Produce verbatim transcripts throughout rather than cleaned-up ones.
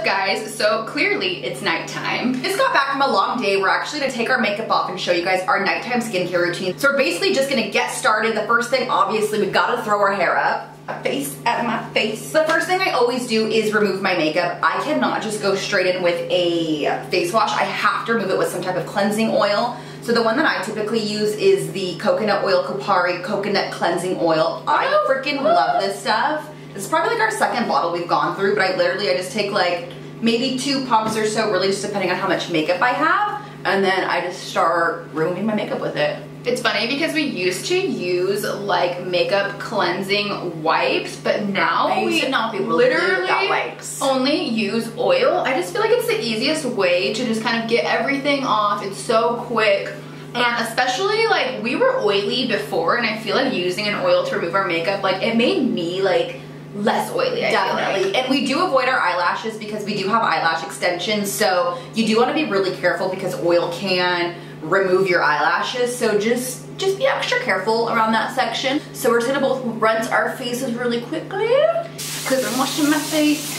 up, guys? So clearly it's nighttime. Just got back from a long day. We're actually gonna take our makeup off and show you guys our nighttime skincare routine. So we're basically just gonna get started. The first thing, obviously, we gotta throw our hair up. Face out of my face. The first thing I always do is remove my makeup. I cannot just go straight in with a face wash. I have to remove it with some type of cleansing oil. So the one that I typically use is the coconut oil Kopari coconut cleansing oil. I freaking love this stuff. This is probably like our second bottle we've gone through, but I literally I just take like maybe two pumps or so, really just depending on how much makeup I have, and then I just start ruining my makeup with it. It's funny because we used to use like makeup cleansing wipes, but now I we not be literally wipes. only use oil. I just feel like it's the easiest way to just kind of get everything off. It's so quick. And especially like we were oily before, and I feel like using an oil to remove our makeup, like it made me like less oily, I Definitely. feel like. And we do avoid our eyelashes because we do have eyelash extensions, so you do want to be really careful because oil can remove your eyelashes, so just just be extra careful around that section. So we're gonna both rinse our faces really quickly because I'm washing my face.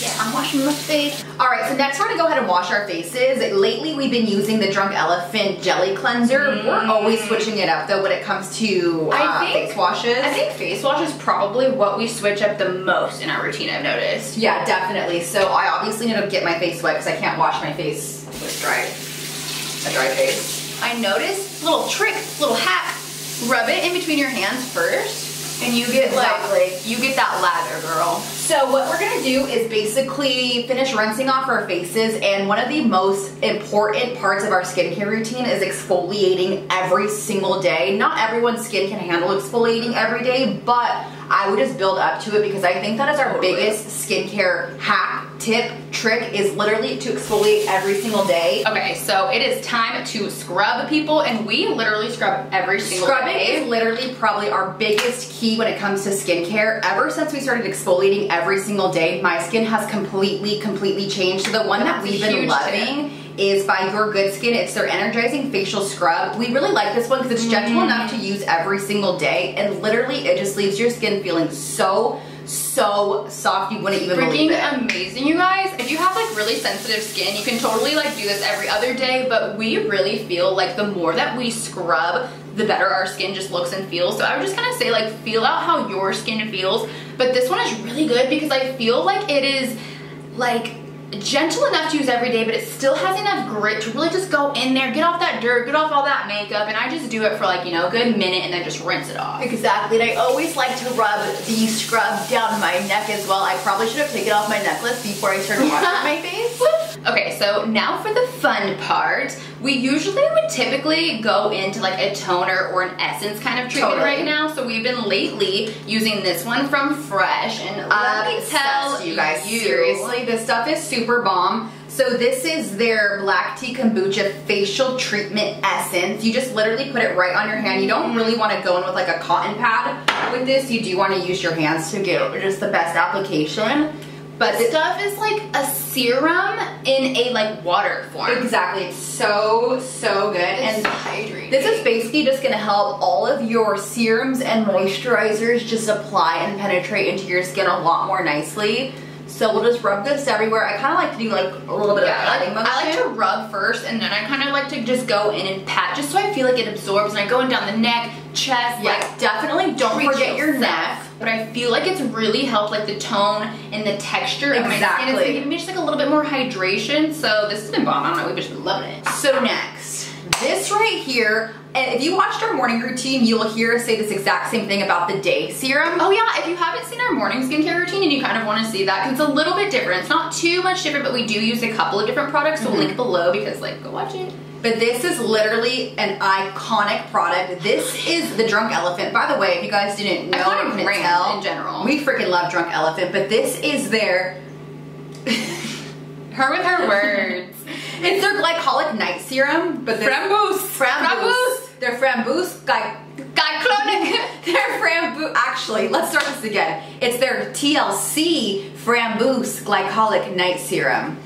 Yeah, I'm washing my face. All right, so next we're gonna go ahead and wash our faces. Lately we've been using the Drunk Elephant Jelly Cleanser. Mm. We're always switching it up though when it comes to uh, I think, face washes. I think face wash is probably what we switch up the most in our routine, I've noticed. Yeah, definitely. So I obviously need to get my face wet because I can't wash my face with dry. A dry face. I noticed, little trick, little hack, rub it in between your hands first and you get exactly. like, you get that lather, girl. So what we're gonna do is basically finish rinsing off our faces, and one of the most important parts of our skincare routine is exfoliating every single day. Not everyone's skin can handle exfoliating every day, but I would just build up to it because I think that is our totally. biggest skincare hack, tip, trick, is literally to exfoliate every single day. Okay, so it is time to scrub, people, and we literally scrub every single Scrubbing day. Scrubbing is literally probably our biggest key when it comes to skincare. Ever since we started exfoliating every single day, my skin has completely, completely changed. So the one That's that we've been loving tip. is by YourGoodSkin. It's their Energizing Facial Scrub. We really like this one because it's gentle mm. enough to use every single day, and literally it just leaves your skin feeling so, so soft you wouldn't even believe it. Freaking amazing, you guys. If you have like really sensitive skin, you can totally like do this every other day, but we really feel like the more that we scrub, the better our skin just looks and feels. So I would just kind of say like feel out how your skin feels, but this one is really good because I feel like it is like gentle enough to use every day, but it still has enough grit to really just go in there, get off that dirt, get off all that makeup, and I just do it for like, you know, a good minute and then just rinse it off. Exactly, and I always like to rub the scrub down my neck as well. I probably should have taken off my necklace before I started washing my face. Okay, so now for the fun part. We usually would typically go into like a toner or an essence kind of treatment totally. right now, so we've been lately using this one from Fresh, and let me tell you guys, you. seriously, this stuff is super bomb. So this is their Black Tea Kombucha Facial Treatment Essence. You just literally put it right on your hand. You don't really want to go in with like a cotton pad with this. You do want to use your hands to get just the best application. But this stuff is like a serum in a like water form. Exactly. It's so, so good. It's and hydrating. This is basically just gonna help all of your serums and moisturizers just apply and penetrate into your skin a lot more nicely. So we'll just rub this everywhere. I kind of like to do like a little bit yeah, of patting motion. I like to rub first, and then I kind of like to just go in and pat, just so I feel like it absorbs. And I go in down the neck, chest. Yeah, like definitely don't forget your neck. But I feel like it's really helped like the tone and the texture exactly. of my skin. It's like giving me just like a little bit more hydration. So this has been bomb. I don't know. We've just been loving it. So next, this right here. And if you watched our morning routine, you'll hear us say this exact same thing about the day serum. Oh yeah, if you haven't seen our morning skincare routine and you kind of want to see that, because it's a little bit different. It's not too much different, but we do use a couple of different products, so mm-hmm. we'll link below because like, go watch it. But this is literally an iconic product. This is the Drunk Elephant. By the way, if you guys didn't know, iconic brand tell, in general. We freaking love Drunk Elephant, but this is their... her with her words. It's their glycolic night serum, but they're Framboos. Framboos. They're Framboos. Guy, glycolic. They're Framboos. Actually, let's start this again. It's their T L C Framboos glycolic night serum.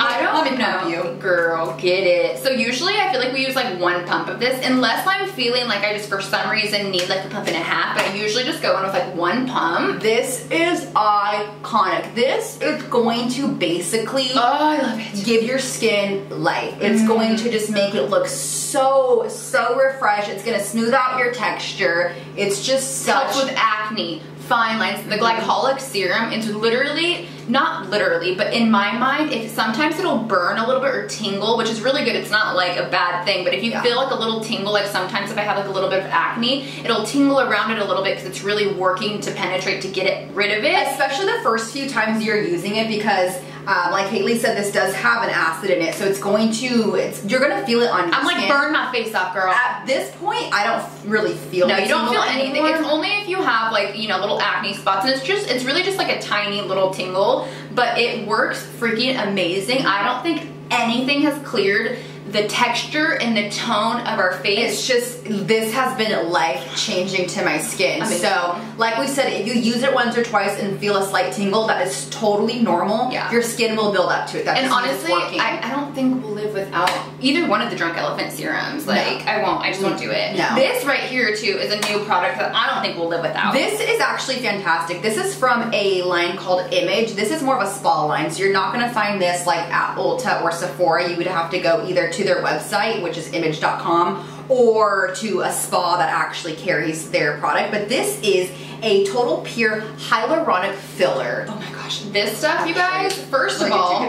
I don't Let me know. Pump you. Girl, get it. So usually I feel like we use like one pump of this, unless I'm feeling like I just for some reason need like a pump and a half, but I usually just go in with like one pump. This is iconic. This is going to basically oh, I love it. give your skin life. It's mm. going to just make it look so, so refreshed. It's gonna smooth out your texture. It's just such- Helps with acne, fine lines, the glycolic serum. It's literally, not literally, but in my mind, if sometimes it'll burn a little bit or tingle, which is really good. It's not like a bad thing, but if you yeah. feel like a little tingle, like sometimes if I have like a little bit of acne, it'll tingle around it a little bit because it's really working to penetrate to get it rid of it. Especially the first few times you're using it, because um, like Haley said, this does have an acid in it, so it's going to, it's you're gonna feel it on your I'm skin. Like, burn my face off, girl. At this point, I don't really feel No, you don't feel anything. Anymore. It's only if you have like, you know, little acne spots, and it's just, it's really just like a tiny little tingle. But it works freaking amazing. I don't think anything has cleared the texture and the tone of our face. It's just, this has been life-changing to my skin. Amazing. So, like we said, if you use it once or twice and feel a slight tingle, that is totally normal. Yeah. Your skin will build up to it. That and honestly, I, I don't think we'll live without either one of the Drunk Elephant serums. Like, no. I won't. I just won't do it. No. This right here, too, is a new product that I don't think we'll live without. This is actually fantastic. This is from a line called Image. This is more of a spa line, so you're not going to find this, like, at Ulta or Sephora. You would have to go either to to their website, which is image dot com, or to a spa that actually carries their product. But this is a total pure hyaluronic filler. Oh my gosh, this stuff, you guys, first of all,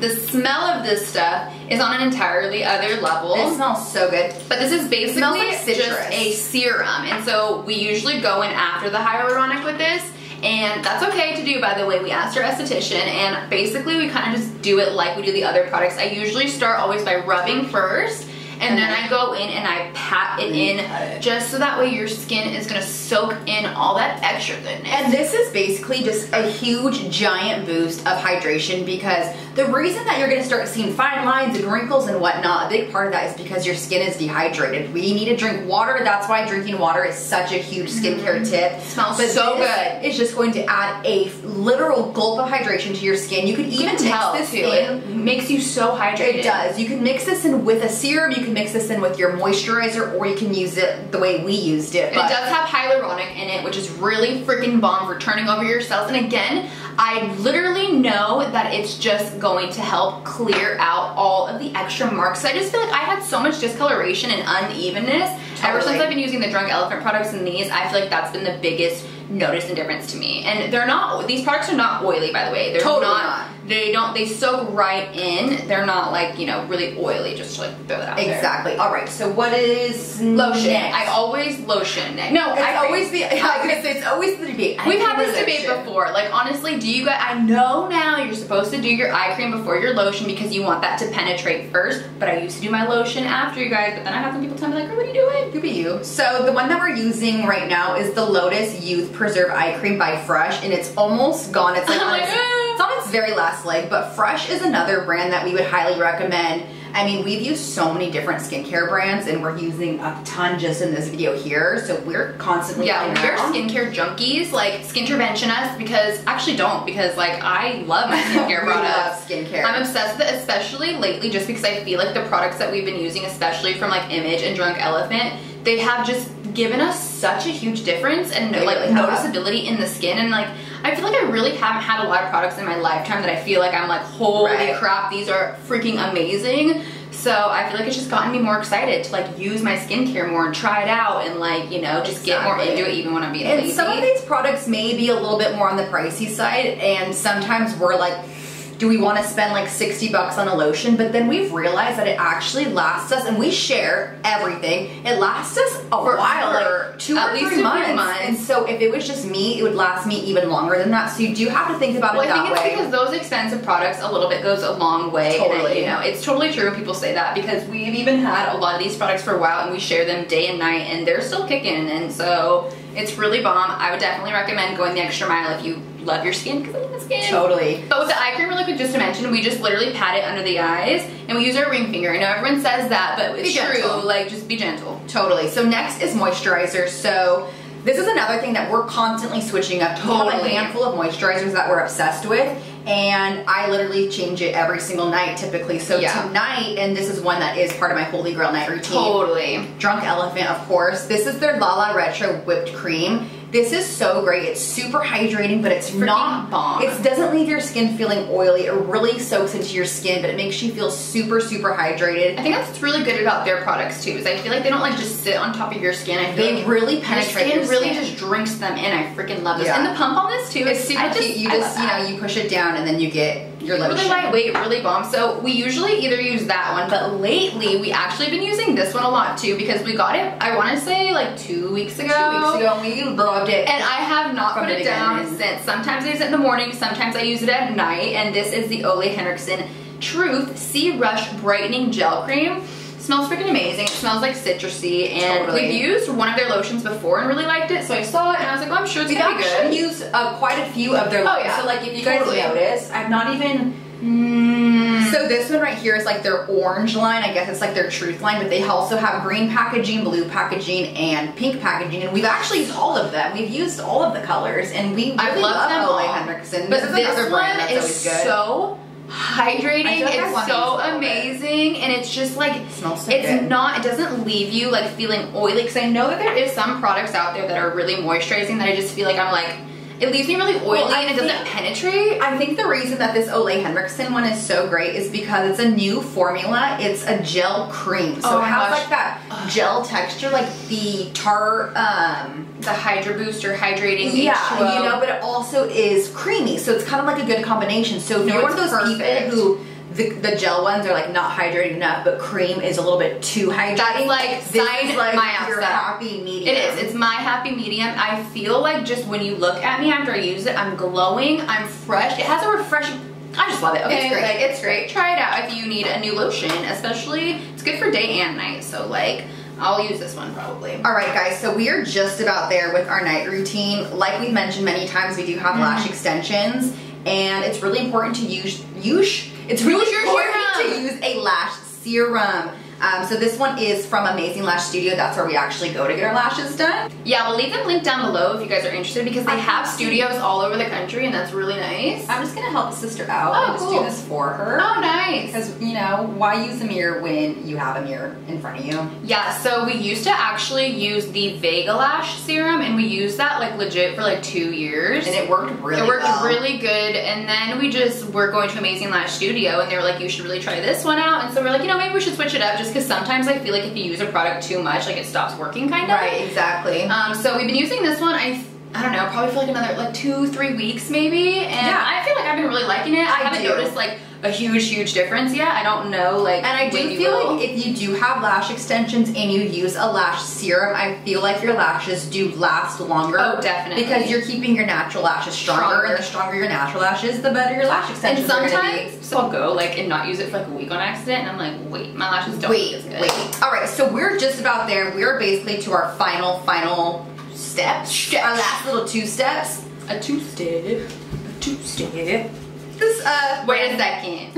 the smell of this stuff is on an entirely other level. It smells so good. But this is basically like just a serum. And so we usually go in after the hyaluronic with this. And that's okay to do, by the way. We asked our esthetician, and basically we kind of just do it like we do the other products. I usually start always by rubbing first, and, and then I go in and I pat it in it. just so that way your skin is going to soak in all that extra goodness. And this is basically just a huge giant boost of hydration, because the reason that you're going to start seeing fine lines and wrinkles and whatnot, a big part of that is because your skin is dehydrated. We need to drink water. That's why drinking water is such a huge skincare mm-hmm. tip. It smells but so good. It's just going to add a literal gulp of hydration to your skin. You can even mix this too. It makes you so hydrated. It does. You can mix this in with a serum. You can mix this in with your moisturizer, or you can use it the way we used it. But it does have hyaluronic in it, which is really freaking bomb for turning over your cells. And again, I literally know that it's just going to help clear out all of the extra marks. So I just feel like I had so much discoloration and unevenness. Totally. Ever since I've been using the Drunk Elephant products and these, I feel like that's been the biggest notice and difference to me. And they're not, these products are not oily, by the way. They're totally not. not. They don't, they soak right in. They're not like, you know, really oily, just to like throw that out Exactly. there. All right, so what is lotion? Next. I always lotion next. No, it's I always the, I guess it's always the debate. We've had this debate before. Like, honestly, do you guys, I know now you're supposed to do your eye cream before your lotion because you want that to penetrate first, but I used to do my lotion after, you guys, but then I have some people tell me like, oh, what are you doing? You be you. So the one that we're using right now is the Lotus Youth Preserve Eye Cream by Fresh, and it's almost gone. It's like, on its, it's on its very last leg, but Fresh is another brand that we would highly recommend. I mean, we've used so many different skincare brands, and we're using a ton just in this video here, so we're constantly yeah we're out. skincare junkies. Like, skintervention us, because actually don't, because like I love my skincare products. We love skincare. I'm obsessed with it, especially lately, just because I feel like the products that we've been using, especially from like Image and Drunk Elephant, they have just given us such a huge difference and no, like noticeability in the skin. And like, I feel like I really haven't had a lot of products in my lifetime that I feel like I'm like, holy right. crap, these are freaking amazing. So I feel like it's just gotten me more excited to like use my skincare more and try it out and like, you know, just exactly. get more into it even when I'm being lazy. And some of these products may be a little bit more on the pricey side, and sometimes we're like, do we want to spend like sixty bucks on a lotion? But then we've realized that it actually lasts us, and we share everything. It lasts us a For while, like two or three months. months. And so if it was just me, it would last me even longer than that. So you do have to think about well, it that way. I think it's way. because those expensive products, a little bit goes a long way. Totally. And, you know, it's totally true when people say that, because we've even had a lot of these products for a while, and we share them day and night, and they're still kicking. And so it's really bomb. I would definitely recommend going the extra mile if you love your skin, because I love my skin. Totally. But with the eye cream really quick, just to mention, we just literally pat it under the eyes, and we use our ring finger. I know everyone says that, but it's true. Like, just be gentle. Totally. So next is moisturizer. So this is another thing that we're constantly switching up. Totally. We have a handful of moisturizers that we're obsessed with. and I literally change it every single night typically. So yeah. tonight, and this is one that is part of my Holy Grail night routine. Totally. Drunk Elephant, of course. This is their Lala Retro Whipped Cream. This is so great. It's super hydrating, but it's Freaking not bomb. It doesn't leave your skin feeling oily. It really soaks into your skin, but it makes you feel super, super hydrated. I think that's what's really good about their products too, is I feel like they don't like just sit on top of your skin. I feel they like really penetrate your skin. really just drinks them in. I freaking love this. Yeah. And the pump on this too is super I cute. Just, you just, you know, you push it down and then you get your lotion. Really lightweight, really bomb. So we usually either use that one, but lately we actually been using this one a lot too, because we got it, I want to say like two weeks ago. Two weeks ago, we loved it. And I have not put it down since. Sometimes I use it in the morning, sometimes I use it at night, and this is the Olehenriksen Truth Sea Rush Brightening Gel Cream. Smells freaking amazing. It smells like citrusy, and totally. We've used one of their lotions before and really liked it, so I saw it and I was like, well, I'm sure it's we've gonna be good. We've used uh, quite a few of their lotions. Oh, yeah. So like if you totally. guys notice, I'm not even mm. so this one right here is like their orange line, I guess it's like their Truth line, but they also have green packaging, blue packaging, and pink packaging, and we've actually used all of them. We've used all of the colors, and we really I love, love them Olehenriksen. But this, this one brand that's is good. so hydrating. Like it's so amazing bit. and it's just like it smells so it's good. not it doesn't leave you like feeling oily, because I know that there is some products out there that are really moisturizing that I just feel like I'm like it leaves me really oily well, and it think, doesn't penetrate. I think the reason that this Olehenriksen one is so great is because it's a new formula. It's a gel cream, so oh it has gosh. like that Ugh. gel texture, like the tar, um, the Hydro Booster hydrating. Yeah, H two O. You know, but it also is creamy, so it's kind of like a good combination. So if no, you're one of those perfect. people who The, the gel ones are like not hydrated enough, but cream is a little bit too hydrated. That's like sign like my your happy medium. It is. It's my happy medium. I feel like just when you look at me after I use it, I'm glowing. I'm fresh. It has a refreshing. I just love it. Okay, it's great. Like, it's great. Try it out if you need a new lotion, especially. It's good for day and night. So like. I'll use this one probably. All right, guys, so we are just about there with our night routine. Like we've mentioned many times, we do have mm-hmm. lash extensions, and it's really important to use use. It's really use important your to use a lash serum. Um, so this one is from Amazing Lash Studio. That's where we actually go to get our lashes done. Yeah, we'll leave them linked down below if you guys are interested, because they have studios all over the country, and that's really nice. I'm just gonna help sister out oh, and just cool. do this for her. Oh, nice. Because, you know, why use a mirror when you have a mirror in front of you? Yeah, so we used to actually use the Vega Lash Serum, and we used that like legit for like two years. And it worked really good. It worked well. really good, and then we just were going to Amazing Lash Studio, and they were like, you should really try this one out. And so we're like, you know, maybe we should switch it up, just because sometimes I feel like if you use a product too much, like it stops working kind of. Right, exactly. Um, so we've been using this one, I I don't know, probably for like another like two, three weeks maybe. And yeah. I feel like I've been really liking it. I, I haven't do. noticed like a huge, huge difference yet. I don't know like And I do feel will. like if you do have lash extensions and you use a lash serum, I feel like your lashes do last longer. Oh, definitely. Because you're keeping your natural lashes stronger, stronger. and the stronger your natural lashes, the better your lash extensions are. And sometimes so I'll go like and not use it for like a week on accident, and I'm like, wait, my lashes don't Wait, good. wait. Alright, so we're just about there. We're basically to our final, final Steps. steps. Our last little two steps. A two step. A two step. This uh. Wait a second.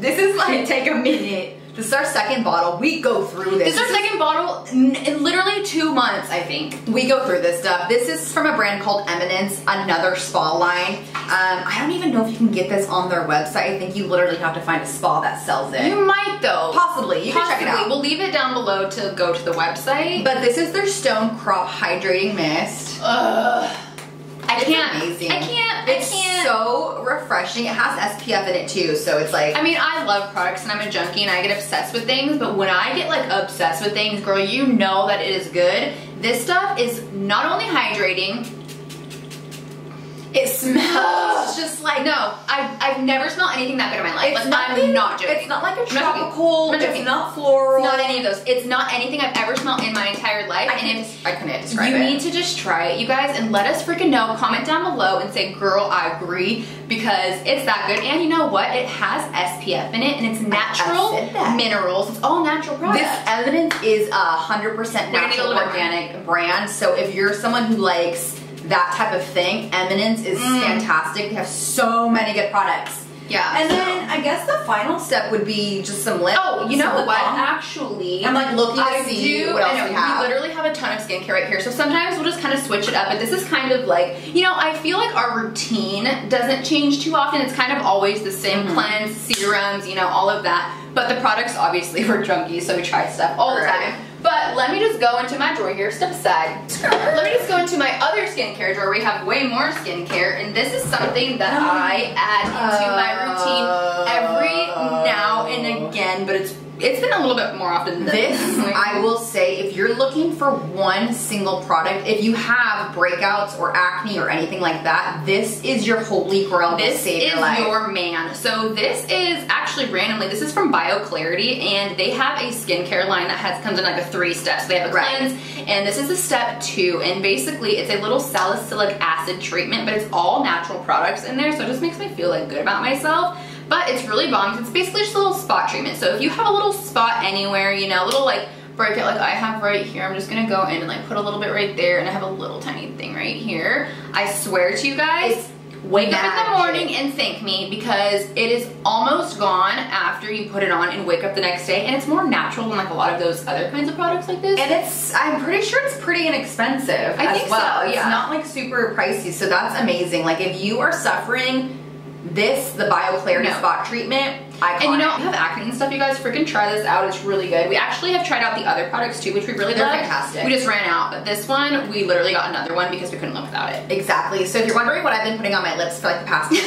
This is like take a minute. This is our second bottle. We go through this. This is our second bottle in literally two months, I think. We go through this stuff. This is from a brand called Eminence, another spa line. Um, I don't even know if you can get this on their website. I think you literally have to find a spa that sells it. You might though. Possibly. You Possibly. can check it out. We'll leave it down below to go to the website. But this is their Stone Crop Hydrating Mist. Ugh. I it's can't. Amazing. I can't. I it's can't. so refreshing. It has S P F in it too, so it's like. I mean, I love products, and I'm a junkie, and I get obsessed with things. But when I get like obsessed with things, girl, you know that it is good. This stuff is not only hydrating. It smells just like no. I've I've never smelled anything that good in my life. It's like, nothing, I'm not joking. It's not like a tropical. Not it's not floral. It's not any of those. It's not anything I've ever smelled in my entire life. I and if I couldn't describe you it. You need to just try it, you guys, and let us freaking know. Comment down below and say, "Girl, I agree," because it's that good. And you know what? It has S P F in it, and it's natural minerals. It's all natural products. This Evidence is a hundred percent natural organic brand. So if you're someone who likes that type of thing, Eminence is mm. fantastic. They have so many good products. Yeah. And so. then I guess the final step would be just some lip. Oh, you know what? Balm. Actually, I'm like looking I to see do, what else I know, we have. We literally have a ton of skincare right here, so sometimes we'll just kind of switch it up. But this is kind of like, you know, I feel like our routine doesn't change too often. It's kind of always the same mm-hmm. cleanse, serums, you know, all of that. But the products, obviously, we're drunkies, so we try stuff all, all the right. time. But let me just go into my drawer here. Step aside. Let me just go into my other skincare drawer. We have way more skincare, and this is something that I add into my routine every now and again, but it's it's been a little bit more often than this. I will say, if you're looking for one single product, if you have breakouts or acne or anything like that, this is your holy grail to save your life. This is your man. So this is actually randomly, this is from BioClarity, and they have a skincare line that has comes in like a three steps. So they have a cleanse, right. and this is a step two, and basically it's a little salicylic acid treatment, but it's all natural products in there, so it just makes me feel like good about myself. But it's really bomb. It's basically just a little spot treatment. So if you have a little spot anywhere, you know, a little like breakout like I have right here, I'm just gonna go in and like put a little bit right there, and I have a little tiny thing right here. I swear to you guys, it's wake magic. up in the morning and thank me, because it is almost gone after you put it on and wake up the next day, and it's more natural than like a lot of those other kinds of products like this. And it's, I'm pretty sure it's pretty inexpensive I as think well. So, yeah. It's not like super pricey, so that's amazing. Like if you are suffering This, the BioClarity no. spot treatment, iconic. And you know, if you have acne and stuff, you guys, freaking try this out. It's really good. We actually have tried out the other products too, which we really They're love. fantastic. We just ran out, but this one, we literally got another one because we couldn't live without it. Exactly. So if you're wondering what I've been putting on my lips for like the past few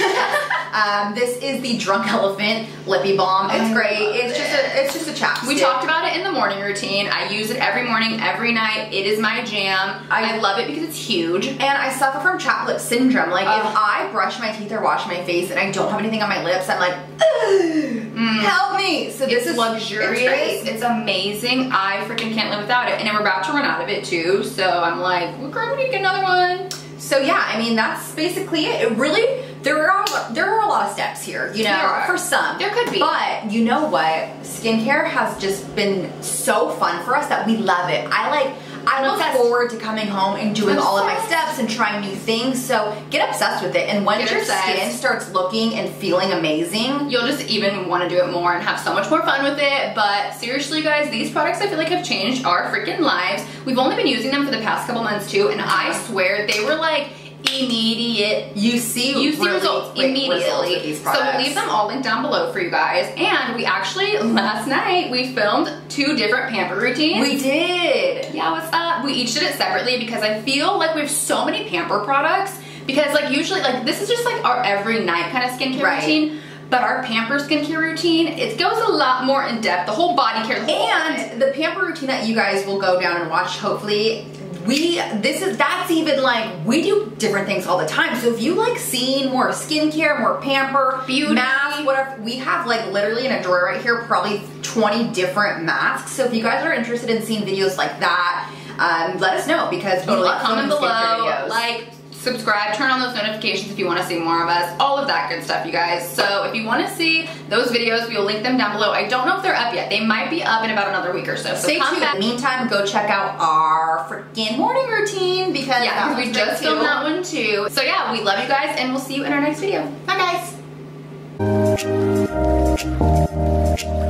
um, this is the Drunk Elephant Lippy Balm. It's I great. It's it. just a, it's just a chapstick. We talked about it in the morning routine. I use it every morning, every night. It is my jam. I, I love it because it's huge. And I suffer from chapped lip syndrome. Like oh. if I brush my teeth or wash my face and I don't have anything on my lips, I'm like, ugh. Mm. Help me. So this it's is luxurious. It's, it's amazing. I freaking can't live without it. And then we're about to run out of it too. So I'm like, well, girl, we need to get another one. So yeah, I mean, that's basically it. It really, there are there are a lot of steps here, you know, yeah. for some. There could be. But you know what? Skincare has just been so fun for us that we love it. I like, I look forward to coming home and doing all of my steps and trying new things. So get obsessed with it. And once your skin starts looking and feeling amazing, you'll just even want to do it more and have so much more fun with it. But seriously, guys, these products I feel like have changed our freaking lives. We've only been using them for the past couple months too, and I swear they were like immediate. You see, you see really results immediately. Results with these products. So we'll leave them all linked down below for you guys. And we actually last night we filmed two different pamper routines. We did. Yeah, what's up? We each did it separately because I feel like we have so many pamper products. Because like usually, like this is just like our every night kind of skincare right. routine. But our Pamper skincare routine, it goes a lot more in depth. The whole body care. The whole and the Pamper routine that you guys will go down and watch, hopefully. We, this is, that's even like, we do different things all the time. So if you like seeing more skincare, more pamper, beauty, mask, whatever, we have like literally in a drawer right here, probably twenty different masks. So if you guys are interested in seeing videos like that, um, let us know because we love comment below, videos. like, subscribe, turn on those notifications if you want to see more of us, all of that good stuff, you guys. So if you want to see those videos, we'll link them down below. I don't know if they're up yet. They might be up in about another week or so. So stay tuned. In the meantime, go check out our freaking morning routine because yeah, we just filmed that one too. So yeah, we love you guys, and we'll see you in our next video. Bye, guys.